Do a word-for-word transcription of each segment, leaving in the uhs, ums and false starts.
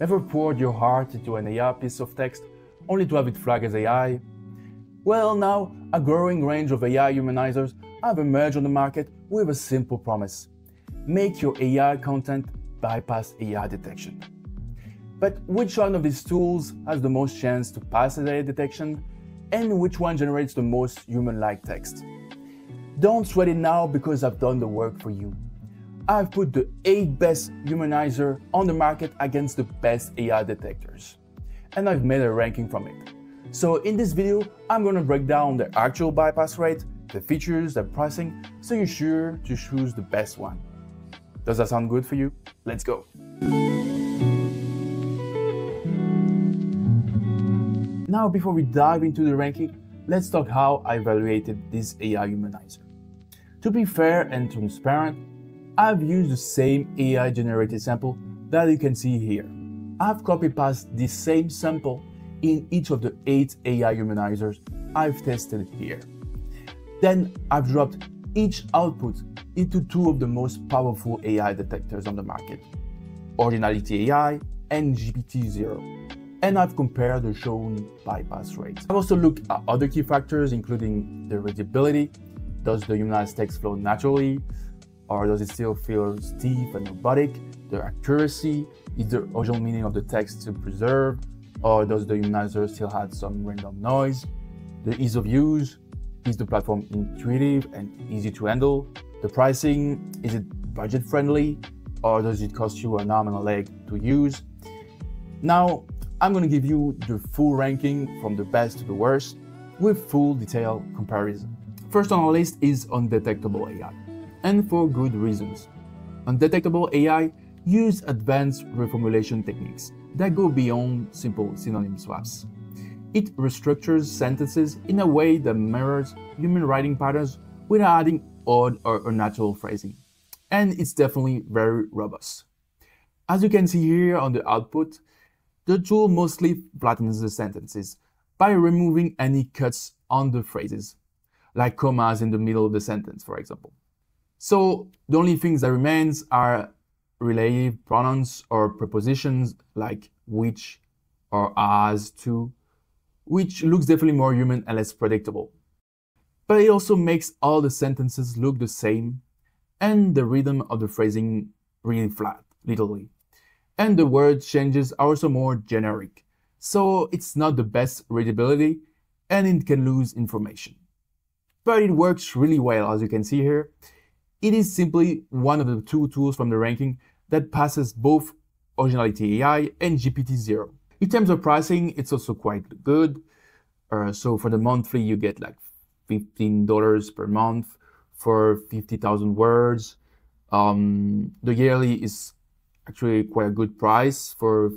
Ever poured your heart into an A I piece of text only to have it flag as A I? Well, now a growing range of A I humanizers have emerged on the market with a simple promise: make your A I content bypass A I detection. But which one of these tools has the most chance to pass A I detection, and which one generates the most human-like text? Don't sweat it now, because I've done the work for you. I've put the eight best humanizer on the market against the best A I detectors, and I've made a ranking from it. So in this video, I'm gonna break down the actual bypass rate, the features, the pricing, so you're sure to choose the best one. Does that sound good for you? Let's go. Now, before we dive into the ranking, let's talk how I evaluated this A I humanizer. To be fair and transparent, I've used the same A I generated sample that you can see here. I've copied past the same sample in each of the eight A I humanizers I've tested here. Then I've dropped each output into two of the most powerful A I detectors on the market, Originality A I and G P T Zero. And I've compared the shown bypass rates. I've also looked at other key factors, including the readability. Does the humanized text flow naturally, or does it still feel stiff and robotic? The accuracy, is the original meaning of the text still preserved, or does the humanizer still have some random noise? The ease of use, is the platform intuitive and easy to handle? The pricing, is it budget friendly, or does it cost you an arm and a leg to use? Now, I'm going to give you the full ranking from the best to the worst with full detail comparison. First on our list is Undetectable A I, and for good reasons. Undetectable A I uses advanced reformulation techniques that go beyond simple synonym swaps. It restructures sentences in a way that mirrors human writing patterns without adding odd or unnatural phrasing, and it's definitely very robust. As you can see here on the output, the tool mostly flattens the sentences by removing any cuts on the phrases, like commas in the middle of the sentence, for example. So the only things that remains are relative pronouns or prepositions like which or as, to, which looks definitely more human and less predictable. But it also makes all the sentences look the same, and the rhythm of the phrasing really flat, literally. And the word changes are also more generic, so it's not the best readability and it can lose information. But it works really well, as you can see here. It is simply one of the two tools from the ranking that passes both Originality A I and G P T Zero. In terms of pricing, it's also quite good. Uh, so for the monthly, you get like fifteen dollars per month for fifty thousand words. Um, the yearly is actually quite a good price for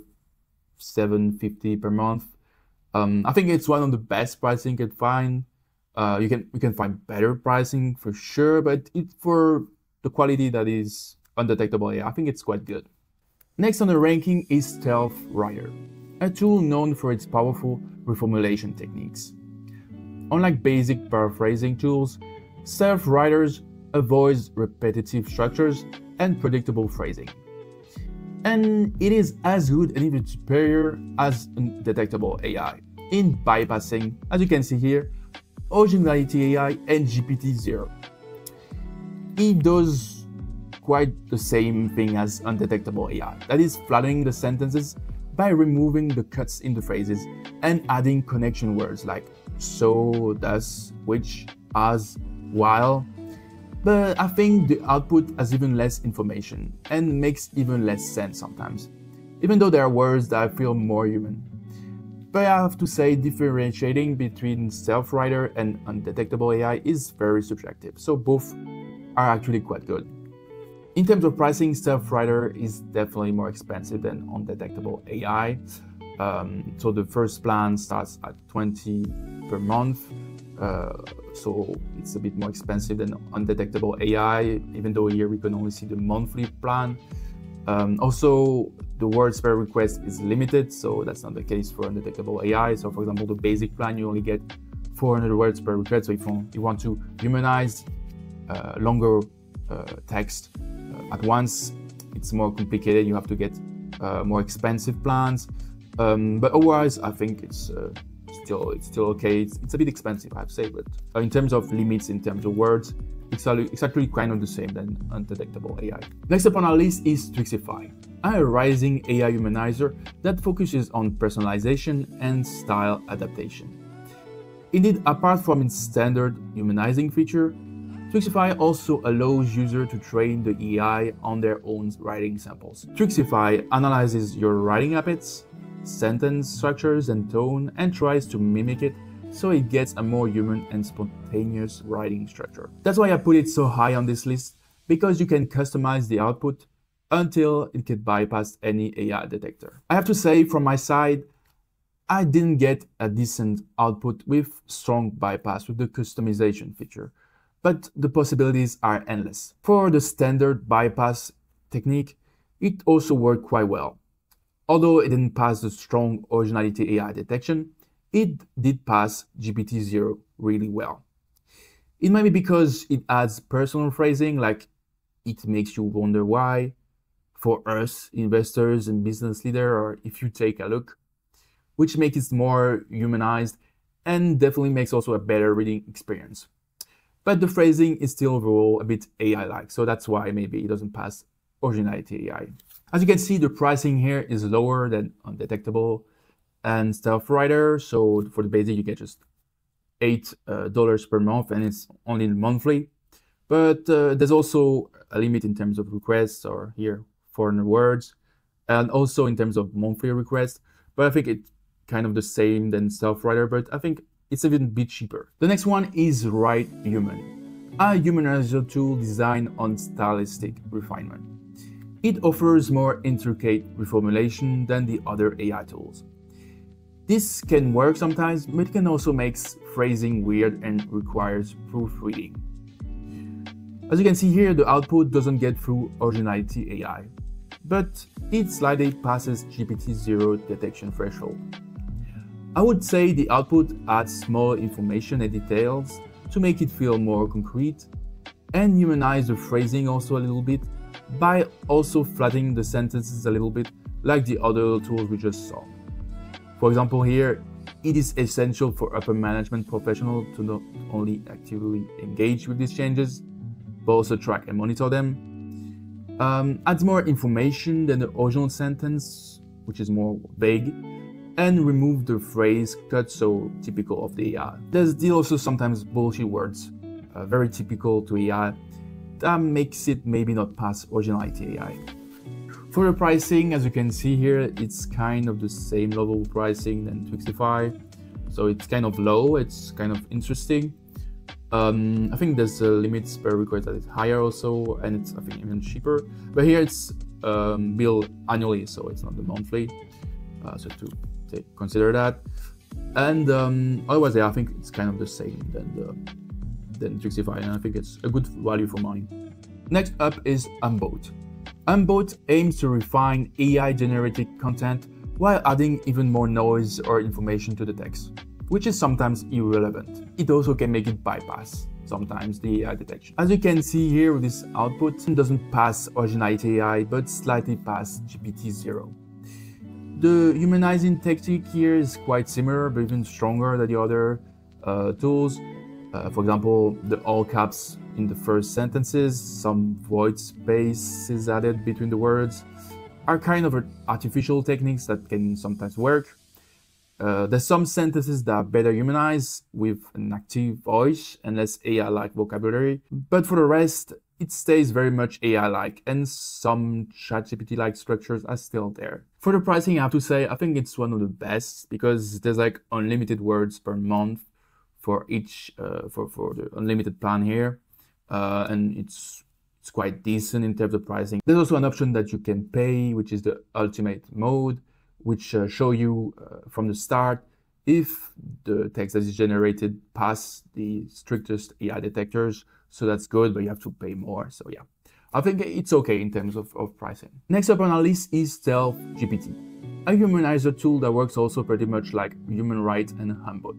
seven fifty per month. Um, I think it's one of the best pricing you can find. Uh, you can you can find better pricing for sure, but it, for the quality that is Undetectable, yeah, I think it's quite good. Next on the ranking is StealthWriter, a tool known for its powerful reformulation techniques. Unlike basic paraphrasing tools, StealthWriter avoids repetitive structures and predictable phrasing. And it is as good and even superior as Undetectable A I in bypassing, as you can see here, Originality A I and G P T Zero. It does quite the same thing as Undetectable A I, that is flattening the sentences by removing the cuts in the phrases and adding connection words like so, thus, which, as, while. But I think the output has even less information and makes even less sense sometimes, even though there are words that I feel more human. But I have to say, differentiating between StealthWriter and Undetectable A I is very subjective, so both are actually quite good. In terms of pricing, StealthWriter is definitely more expensive than Undetectable A I. Um, so the first plan starts at twenty dollars per month. Uh, so it's a bit more expensive than Undetectable A I, even though here we can only see the monthly plan. Um, also, the words per request is limited, so that's not the case for Undetectable A I. So for example, the basic plan, you only get four hundred words per request. So if you want to humanize uh, longer uh, text uh, at once, it's more complicated. You have to get uh, more expensive plans. Um, but otherwise, I think it's uh, still it's still okay. It's, it's a bit expensive, I have to say, but uh, in terms of limits, in terms of words, it's actually, it's actually kind of the same than Undetectable A I. Next up on our list is Twixify, a rising A I humanizer that focuses on personalization and style adaptation. Indeed, apart from its standard humanizing feature, Twixify also allows users to train the A I on their own writing samples. Twixify analyzes your writing habits, sentence structures and tone, and tries to mimic it so it gets a more human and spontaneous writing structure. That's why I put it so high on this list, because you can customize the output until it can bypass any A I detector. I have to say, from my side, I didn't get a decent output with strong bypass with the customization feature, but the possibilities are endless. For the standard bypass technique, it also worked quite well. Although it didn't pass the strong originality A I detection, it did pass G P T zero really well. It might be because it adds personal phrasing, like "it makes you wonder why" for us investors and business leaders, or "if you take a look," which makes it more humanized and definitely makes also a better reading experience. But the phrasing is still overall a bit A I-like, so that's why maybe it doesn't pass originality A I. As you can see, the pricing here is lower than Undetectable and StealthWriter. So for the basic, you get just eight uh, dollars per month, and it's only monthly. But uh, there's also a limit in terms of requests, or here foreign words, and also in terms of monthly requests. But I think it's kind of the same than StealthWriter, but I think it's even a bit cheaper. The next one is Write Human, a humanizer tool designed on stylistic refinement. It offers more intricate reformulation than the other A I tools. This can work sometimes, but it can also make phrasing weird and requires proofreading. As you can see here, the output doesn't get through originality A I, but it slightly passes G P T zero detection threshold. I would say the output adds small information and details to make it feel more concrete, and humanize the phrasing also a little bit by also flattening the sentences a little bit, like the other tools we just saw. For example here, it is essential for upper management professionals to not only actively engage with these changes, but also track and monitor them. Um, adds more information than the original sentence, which is more vague, and remove the phrase cut, so typical of the A I. There's still also sometimes bullshit words, uh, very typical to A I, that makes it maybe not pass originality A I. For the pricing, as you can see here, it's kind of the same level pricing than Twixify. So it's kind of low, it's kind of interesting. Um, I think there's a limits per request that is higher also, and it's, I think, even cheaper. But here it's um, billed annually, so it's not the monthly. Uh, so to take, consider that. And um, otherwise, yeah, I think it's kind of the same than, the, than Twixify, and I think it's a good value for money. Next up is UnBolt. UnBolt aims to refine A I-generated content while adding even more noise or information to the text, which is sometimes irrelevant. It also can make it bypass sometimes the A I detection. As you can see here, this output doesn't pass originality A I, but slightly pass G P T zero. The humanizing technique here is quite similar, but even stronger than the other uh, tools. Uh, for example, the all caps in the first sentences, some void spaces added between the words, are kind of artificial techniques that can sometimes work. Uh, there's some sentences that are better humanized with an active voice and less A I-like vocabulary, but for the rest, it stays very much A I-like, and some ChatGPT-like structures are still there. For the pricing, I have to say, I think it's one of the best, because there's like unlimited words per month for each uh, for for the unlimited plan here. Uh, and it's it's quite decent in terms of pricing. There's also an option that you can pay, which is the ultimate mode, which uh, show you uh, from the start if the text that is generated passes the strictest A I detectors. So that's good, but you have to pay more. So yeah, I think it's okay in terms of, of pricing. Next up on our list is StealthGPT, a humanizer tool that works also pretty much like Human Write and Humbot.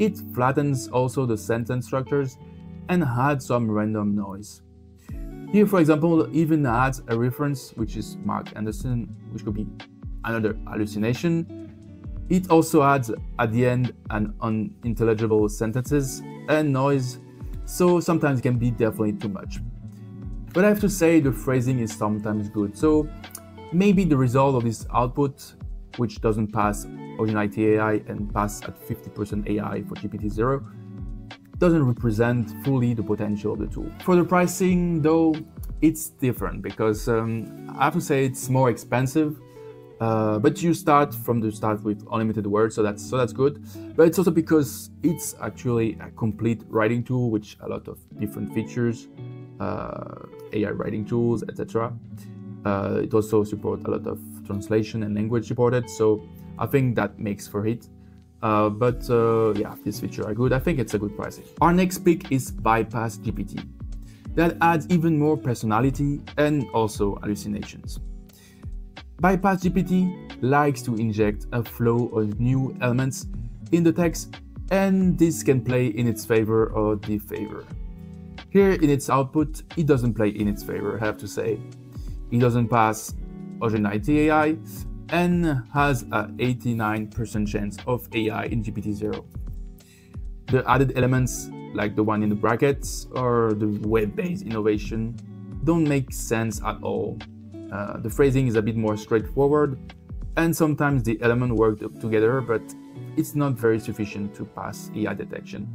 It flattens also the sentence structures and had some random noise. Here, for example, even adds a reference, which is Mark Anderson, which could be another hallucination. It also adds at the end an unintelligible sentences and noise, so sometimes it can be definitely too much. But I have to say the phrasing is sometimes good, so maybe the result of this output, which doesn't pass Originality A I and pass at fifty percent A I for G P T zero, doesn't represent fully the potential of the tool. For the pricing though, it's different because um, I have to say it's more expensive. Uh, but you start from the start with unlimited words, so that's so that's good. But it's also because it's actually a complete writing tool, which a lot of different features, uh, A I writing tools, et cetera. Uh, it also supports a lot of translation and language supported, so I think that makes for it. Uh, but uh, yeah, this feature are good. I think it's a good pricing. Our next pick is Bypass G P T, that adds even more personality and also hallucinations. Bypass G P T likes to inject a flow of new elements in the text, and this can play in its favor or disfavor. Here in its output, it doesn't play in its favor, I have to say. It doesn't pass Originality A I and has an eighty-nine percent chance of A I in G P T zero. The added elements, like the one in the brackets or the web-based innovation, don't make sense at all. Uh, the phrasing is a bit more straightforward, and sometimes the elements work together, but it's not very sufficient to pass A I detection.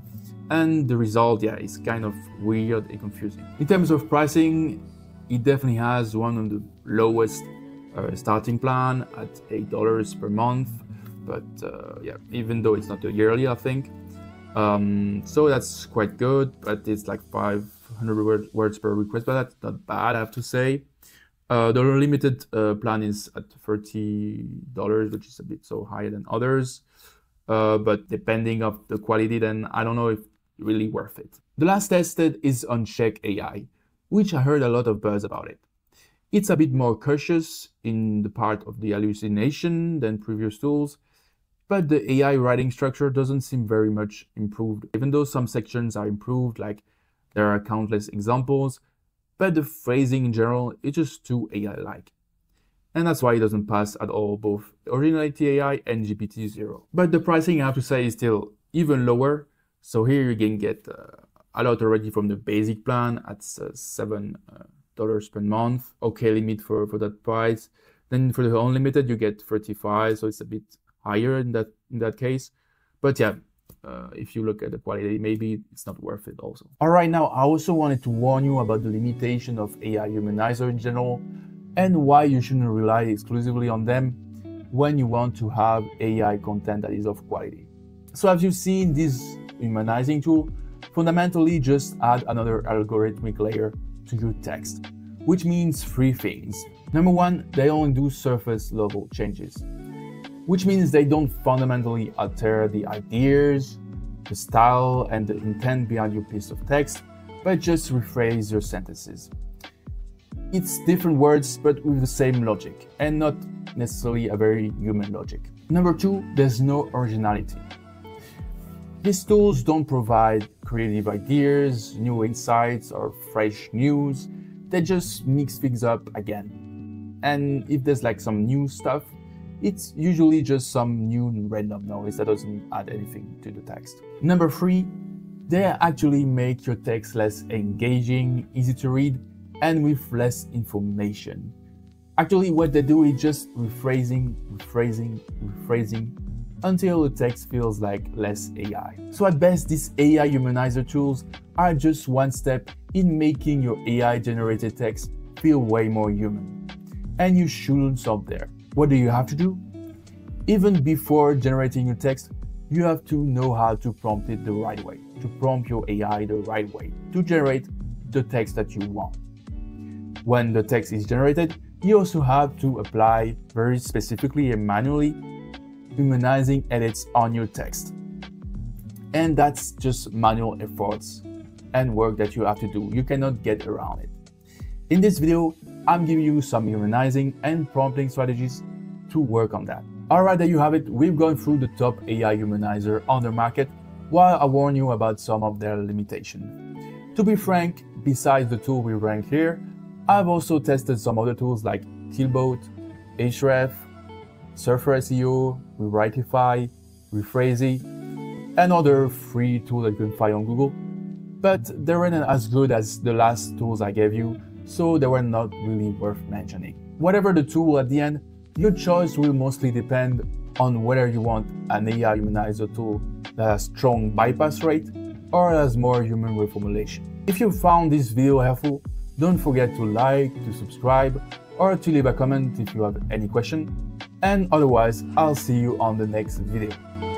And the result, yeah, is kind of weird and confusing. In terms of pricing, it definitely has one of the lowest uh, starting plan at eight dollars per month, but uh, yeah, even though it's not a yearly, I think. Um, so that's quite good, but it's like five hundred words per request, but that's not bad, I have to say. Uh, the limited uh, plan is at thirty dollars, which is a bit so higher than others, uh, but depending on the quality, then I don't know if really worth it. The last tested is UncheckAI, which I heard a lot of buzz about it. It's a bit more cautious in the part of the hallucination than previous tools, but the A I writing structure doesn't seem very much improved, even though some sections are improved, like there are countless examples. But the phrasing in general is just too A I-like. And that's why it doesn't pass at all both Originality A I and G P T zero. But the pricing, I have to say, is still even lower. So here you can get uh, a lot already from the basic plan at uh, seven dollars per month. Okay limit for, for that price. Then for the unlimited, you get thirty-five dollars, so it's a bit higher in that, in that case. But yeah. Uh, if you look at the quality, maybe it's not worth it also. All right, now I also wanted to warn you about the limitation of A I humanizer in general and why you shouldn't rely exclusively on them when you want to have A I content that is of quality. So as you've seen, this humanizing tool fundamentally just adds another algorithmic layer to your text, which means three things. Number one, they only do surface level changes, which means they don't fundamentally alter the ideas, the style, and the intent behind your piece of text, but just rephrase your sentences. It's different words, but with the same logic, and not necessarily a very human logic. Number two, there's no originality. These tools don't provide creative ideas, new insights, or fresh news. They just mix things up again. And if there's like some new stuff, it's usually just some new random noise that doesn't add anything to the text. Number three, they actually make your text less engaging, easy to read, and with less information. Actually, what they do is just rephrasing, rephrasing, rephrasing, until the text feels like less A I. So at best, these A I humanizer tools are just one step in making your A I-generated text feel way more human. And you shouldn't stop there. What do you have to do? Even before generating your text, you have to know how to prompt it the right way, to prompt your A I the right way, to generate the text that you want. When the text is generated, you also have to apply very specifically and manually humanizing edits on your text. And that's just manual efforts and work that you have to do. You cannot get around it. In this video, I'm giving you some humanizing and prompting strategies to work on that. Alright, there you have it. We've gone through the top A I humanizer on the market, while I warn you about some of their limitations. To be frank, besides the tool we rank here, I've also tested some other tools like Quillbot, Href, Surfer S E O, Rewritefy, Rephrasey, and other free tools that you can find on Google, but they weren't as good as the last tools I gave you, so they were not really worth mentioning. Whatever the tool at the end, your choice will mostly depend on whether you want an A I humanizer tool that has strong bypass rate or has more human reformulation. If you found this video helpful, don't forget to like, to subscribe, or to leave a comment if you have any question. And otherwise, I'll see you on the next video.